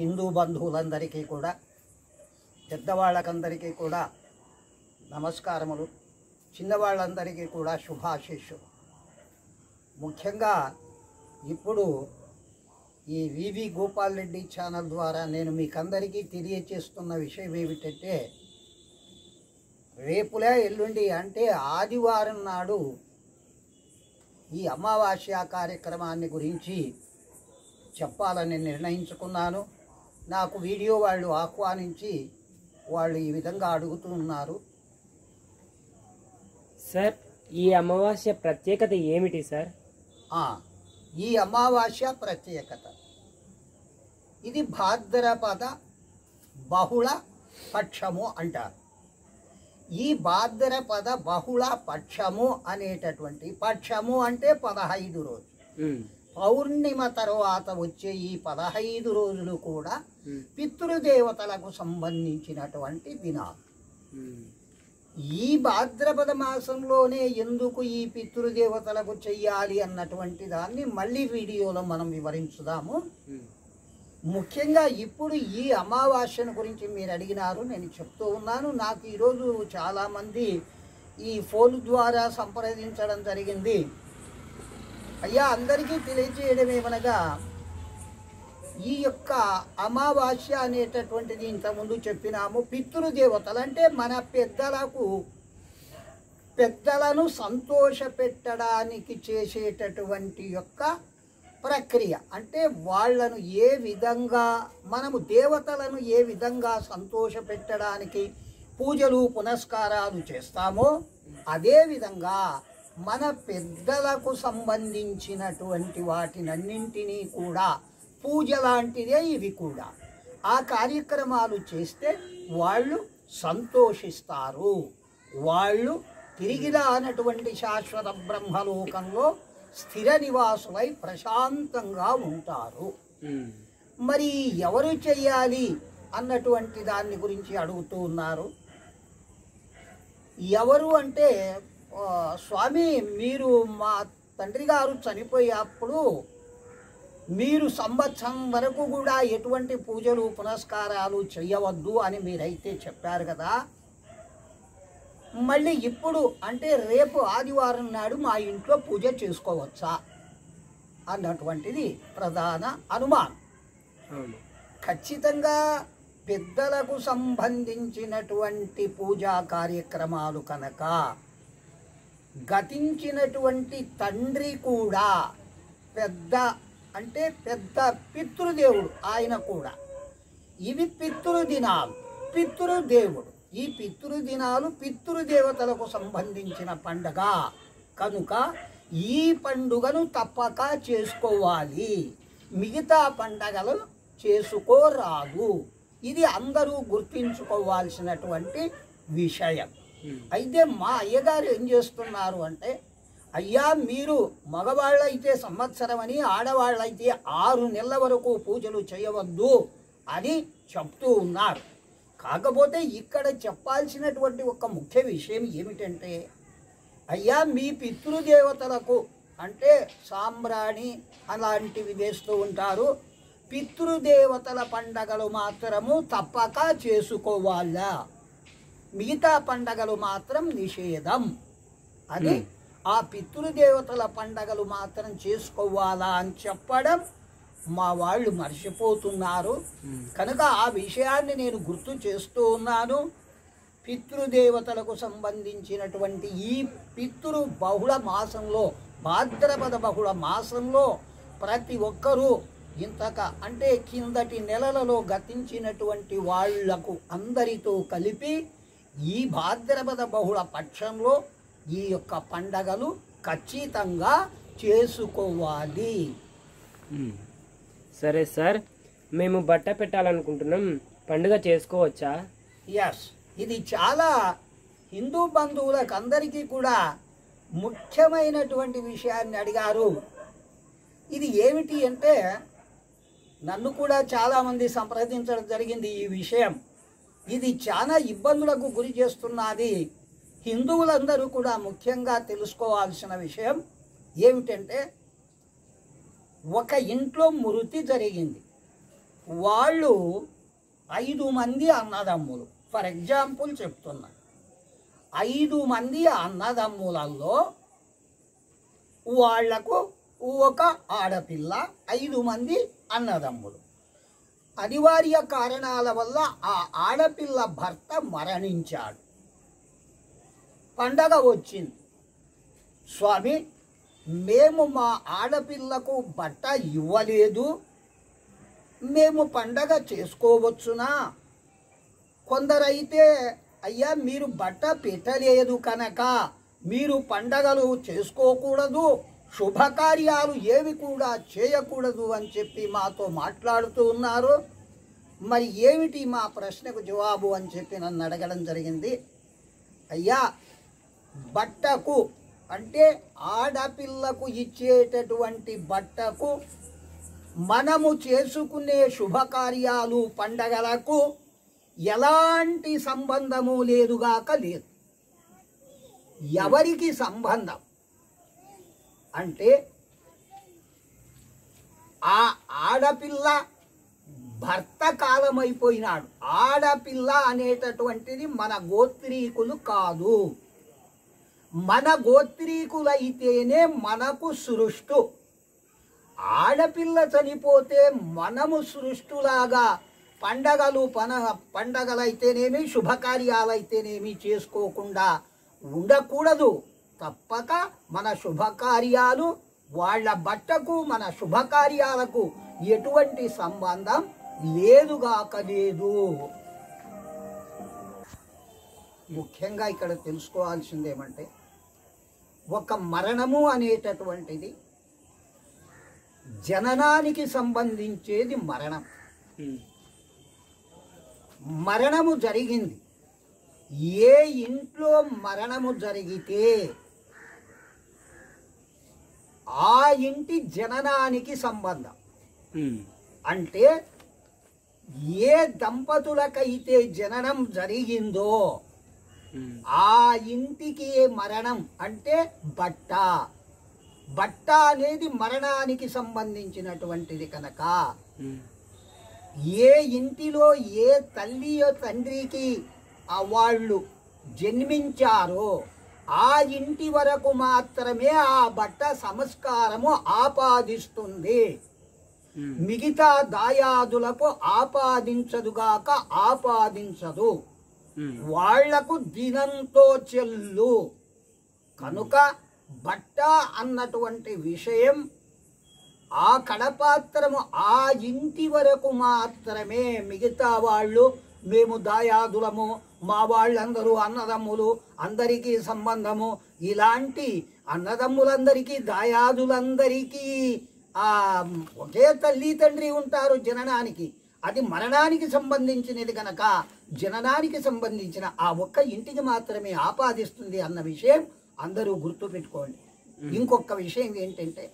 హిందూ బంధువులందరికీ కూడా పెద్దవాళ్ళకందరికీ కూడా నమస్కారములు, చిన్నవాళ్ళందరికీ కూడా శుభాశీస్సులు. ముఖ్యంగా ఇప్పుడు ఈ వివి గోపాల్ రెడ్డి ఛానల్ ద్వారా నేను మీకందరికీ తెలియచేస్తున్న విషయం ఏమిటంటే, రేపులే ఎల్లుండి అంటే ఆదివారం నాడు ఈ అమావాస్య కార్యక్రమాన్ని గురించి చెప్పాలని నిర్ణయించుకున్నాను. నాకు వీడియో వాళ్ళు ఆహ్వానించి వాళ్ళు ఈ విధంగా అడుగుతున్నారు. సార్, ఈ అమావాస్య ప్రత్యేకత ఏమిటి సార్? ఈ అమావాస్య ప్రత్యేకత ఇది భాద్రపద బహుళ పక్షము అంటారు. ఈ భాద్రపద బహుళ పక్షము అనేటటువంటి పక్షము అంటే 15 రోజులు. పౌర్ణిమ తర్వాత వచ్చే ఈ 15 రోజులు కూడా పితృదేవతలకు సంబంధించినటువంటి దినాలు. ఈ భాద్రపద మాసంలోనే ఎందుకు ఈ పితృదేవతలకు చెయ్యాలి అన్నటువంటి దాన్ని మళ్ళీ వీడియోలో మనం వివరించుదాము. ముఖ్యంగా ఇప్పుడు ఈ అమావాస్యను గురించి మీరు అడిగినారు, నేను చెప్తూ ఉన్నాను. నాకు ఈరోజు చాలామంది ఈ ఫోన్ ద్వారా సంప్రదించడం జరిగింది. అయ్యా, అందరికీ తెలియజేయడం ఏమనగా, ఈ యొక్క అమావాస్య అనేటటువంటిది ఇంతకుముందు చెప్పినాము. పితృదేవతలు అంటే మన పెద్దలను సంతోషపెట్టడానికి చేసేటటువంటి యొక్క ప్రక్రియ. అంటే వాళ్ళను ఏ విధంగా మనము దేవతలను ఏ విధంగా సంతోషపెట్టడానికి పూజలు పునస్కారాలు చేస్తామో, అదేవిధంగా మన పెద్దలకు సంబంధించినటువంటి వాటినన్నింటినీ కూడా పూజ లాంటిదే ఇవి కూడా. ఆ కార్యక్రమాలు చేస్తే వాళ్ళు సంతోషిస్తారు. వాళ్ళు తిరిగి రానటువంటి శాశ్వత బ్రహ్మలోకంలో స్థిర నివాసులై ప్రశాంతంగా ఉంటారు. మరి ఎవరు చేయాలి అన్నటువంటి దాని గురించి అడుగుతూ ఉన్నారు. ఎవరు అంటే, స్వామి, మీరు మా తండ్రి గారు చనిపోయేప్పుడు మీరు సంవత్సరం వరకు కూడా ఎటువంటి పూజలు పునస్కారాలు చేయవద్దు అని మీరైతే చెప్పారు కదా, మళ్ళీ ఇప్పుడు అంటే రేపు ఆదివారం నాడు మా ఇంట్లో పూజ చేసుకోవచ్చా అన్నటువంటిది ప్రధాన అనుమానం. ఖచ్చితంగా పెద్దలకు సంబంధించినటువంటి పూజా కార్యక్రమాలు కనుక గతించినటువంటి తండ్రి కూడా పెద్ద పితృదేవుడు ఆయన కూడా. ఇవి పితృదినాలు, పితృదేవుడు. ఈ పితృదినాలు పితృదేవతలకు సంబంధించిన పండుగ కనుక ఈ పండుగను తప్పక చేసుకోవాలి. మిగతా పండగలు చేసుకోరాదు. ఇది అందరూ గుర్తించుకోవాల్సినటువంటి విషయం. అయితే మా అయ్యగారు ఏం చేస్తున్నారు అంటే, అయ్యా, మీరు మగవాళ్ళైతే సంవత్సరం అని, ఆడవాళ్ళైతే 6 నెలల వరకు పూజలు చేయవద్దు అని చెప్తూ ఉన్నారు. కాకపోతే ఇక్కడ చెప్పాల్సినటువంటి ఒక ముఖ్య విషయం ఏమిటంటే, అయ్యా, మీ పితృదేవతలకు అంటే సాంబ్రాణి అలాంటివి వేస్తూ ఉంటారు. పితృదేవతల పండగలు మాత్రము తప్పక చేసుకోవాలా, మిగతా పండగలు మాత్రం నిషేధం అని. ఆ పితృదేవతల పండగలు మాత్రం చేసుకోవాలా అని చెప్పడం మా వాళ్ళు మర్చిపోతున్నారు. కనుక ఆ విషయాన్ని నేను గుర్తు చేస్తూ ఉన్నాను. పితృదేవతలకు సంబంధించినటువంటి ఈ పితృ బహుళ మాసంలో, భాద్రపద బహుళ మాసంలో ప్రతి ఒక్కరూ అంటే కిందటి నెలలలో గతించినటువంటి వాళ్లకు అందరితో కలిపి ఈ భాద్రపద బహుళ పక్షంలో ఈ యొక్క పండగలు ఖచ్చితంగా చేసుకోవాలి. సరే సార్, మేము బట్ట పెట్టాలనుకుంటున్నాం, పండుగ చేసుకోవచ్చా? ఎస్, ఇది చాలా హిందూ బంధువులకు అందరికీ కూడా ముఖ్యమైనటువంటి విషయాన్ని అడిగారు. ఇది ఏమిటి అంటే, నన్ను కూడా చాలామంది సంప్రదించడం జరిగింది ఈ విషయం. ఇది చాలా ఇబ్బందులకు గురి చేస్తున్నది. హిందువులందరూ కూడా ముఖ్యంగా తెలుసుకోవాల్సిన విషయం ఏమిటంటే, ఒక ఇంట్లో మృతి జరిగింది, వాళ్ళు 5 మంది అన్నదమ్ములు ఫర్ ఎగ్జాంపుల్ చెప్తున్నా 5 మంది అన్నదమ్ములలో వాళ్ళకు ఒక ఆడపిల్ల 5 మంది అన్నదమ్ములు అనివార్య కారణాల వల్ల ఆ ఆడపిల్ల భర్త మరణించాడు పండగ వచ్చింది స్వామి మేము మా ఆడపిల్లకు బట్ట ఇవ్వలేదు మేము పండగ చేసుకోవచ్చునా కొందరైతే అయ్యా మీరు బట్ట పెట్టలేదు కనుక మీరు పండగలు చేసుకోకూడదు శుభకార్యాలు ఏవి కూడా చేయకూడదు అని చెప్పి మాతో మాట్లాడుతూ ఉన్నారు మరి ఏమిటి మా ప్రశ్నకు జవాబు అని చెప్పి నన్ను అడగడం జరిగింది అయ్యా బట్టకు అంటే ఆడపిల్లకు ఇచ్చేటటువంటి బట్టకు మనము చేసుకునే శుభకార్యాలు పండగలకు ఎలాంటి సంబంధము లేదుగాక లేదు ఎవరికి సంబంధం అంటే ఆ ఆడపిల్ల భర్త కాలమైపోయినాడు ఆడపిల్ల అనేటటువంటిది మన గోత్రీకులు కాదు మన గోత్రీకులైతేనే మనకు సృష్టి ఆడపిల్ల చనిపోతే మనము సృష్టిలాగా పండగలైతేనేమి శుభకార్యాలైతేనేమి చేసుకోకుండా ఉండకూడదు తప్పక మన శుభకార్యాలు వాళ్ళ బట్టకు మన శుభకార్యాలకు ఎటువంటి సంబంధం లేదుగాక లేదు ముఖ్యంగా ఇక్కడ తెలుసుకోవాల్సిందేమంటే ఒక మరణము అనేటటువంటిది జననానికి సంబంధించేది మరణం మరణము జరిగింది ఏ ఇంట్లో మరణము జరిగితే ఆ ఇంటి జననానికి సంబంధం అంటే ఏ దంపతులకైతే జననం జరిగిందో ఆ ఇంటికి మరణం అంటే బట్ట బట్ట అనేది మరణానికి సంబంధించినటువంటిది కనుక ఏ ఇంటిలో ఏ తల్లియో తండ్రికి వాళ్ళు జన్మించారో ఆ ఇంటి వరకు మాత్రమే ఆ బట్ట సంస్కారము ఆపాదిస్తుంది మిగతా దాయాదులకు ఆపాదించదుగాక ఆపాదించదు వాళ్లకు దినంతో చెల్లు కనుక బట్ట అన్నటువంటి విషయం ఆ కడపాత్రము ఆ ఇంటి వరకు మాత్రమే మిగతా వాళ్ళు మేము దాయాదులము మా వాళ్ళందరూ అన్నదమ్ములు అందరికీ సంబంధము ఇలాంటి అన్నదమ్ములందరికీ దాయాదులందరికీ ఒకే తల్లి తండ్రి ఉంటారు జననానికి అది మరణానికి సంబంధించినది కనుక జననానికి సంబంధించిన ఆ ఒక్క ఇంటికి మాత్రమే ఆపాదిస్తుంది అన్న విషయం అందరూ గుర్తుపెట్టుకోండి ఇంకొక విషయం ఏంటంటే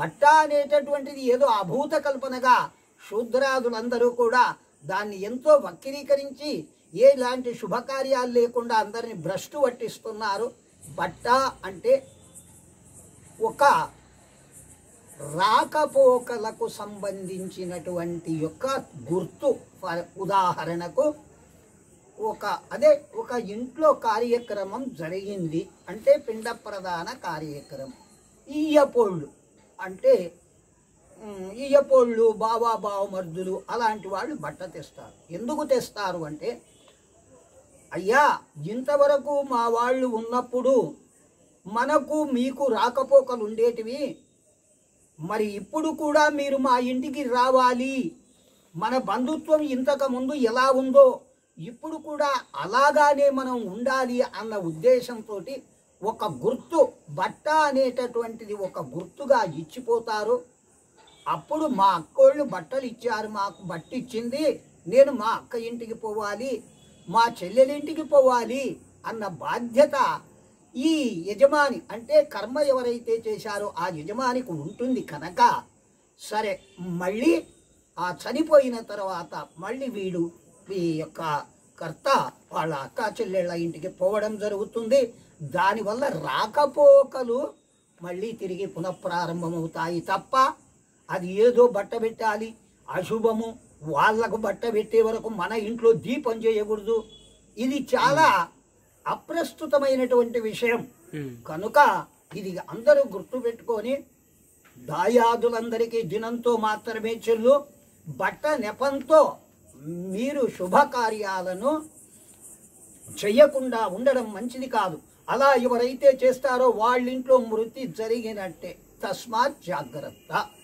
బట్ట అనేటటువంటిది ఏదో అభూత కల్పనగా శూద్రాదులందరూ కూడా దాన్ని ఎంతో వక్రీకరించి ఏలాంటి శుభకార్యాలు లేకుండా అందరిని భ్రష్టు పట్టిస్తున్నారు బట్ట అంటే ఒక రాకపోకలకు సంబంధించినటువంటి యొక్క గుర్తు ఉదాహరణకు ఒక ఇంట్లో కార్యక్రమం జరిగింది అంటే పిండ ప్రధాన కార్యక్రమం ఈయపోళ్ళు అంటే ఈయపోళ్ళు బావా బావమర్దులు అలాంటి వాళ్ళు బట్ట తెస్తారు ఎందుకు తెస్తారు అంటే అయ్యా ఇంతవరకు మా వాళ్ళు ఉన్నప్పుడు మనకు మీకు రాకపోకలు ఉండేటివి మరి ఇప్పుడు కూడా మీరు మా ఇంటికి రావాలి మన బంధుత్వం ఇంతకుముందు ఎలా ఉందో ఇప్పుడు కూడా అలాగానే మనం ఉండాలి అన్న ఉద్దేశంతో ఒక గుర్తు బట్ట అనేటటువంటిది ఒక గుర్తుగా ఇచ్చిపోతారు అప్పుడు మా అక్కోళ్ళు బట్టలు ఇచ్చారు మాకు బట్ట ఇచ్చింది నేను మా అక్క ఇంటికి పోవాలి మా చెల్లెలింటికి పోవాలి అన్న బాధ్యత ఈ యజమాని అంటే కర్మ ఎవరైతే చేశారో ఆ యజమానికి ఉంటుంది కనుక సరే మళ్ళీ ఆ చనిపోయిన తర్వాత మళ్ళీ వీడు ఈ యొక్క కర్త వాళ్ళ అక్క చెల్లెళ్ళ ఇంటికి పోవడం జరుగుతుంది దానివల్ల రాకపోకలు మళ్ళీ తిరిగి పునఃప్రారంభమవుతాయి తప్ప అది ఏదో బట్ట పెట్టాలి అశుభము వాళ్ళకు బట్ట పెట్టే వరకు మన ఇంట్లో దీపం చేయకూడదు. ఇది చాలా అప్రస్తుతమైనటువంటి విషయం కనుక ఇది అందరూ గుర్తు పెట్టుకొని దాయాదులందరికీ దినంతో మాత్రమే చెల్లు, బట్ట నెపంతో మీరు శుభకార్యాలను చేయకుండా ఉండడం మంచిది కాదు. అలా ఎవరైతే చేస్తారో వాళ్ళ ఇంట్లో మృతి జరిగినట్టే. తస్మాత్ జాగ్రత్త.